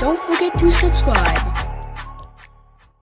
Don't forget to subscribe.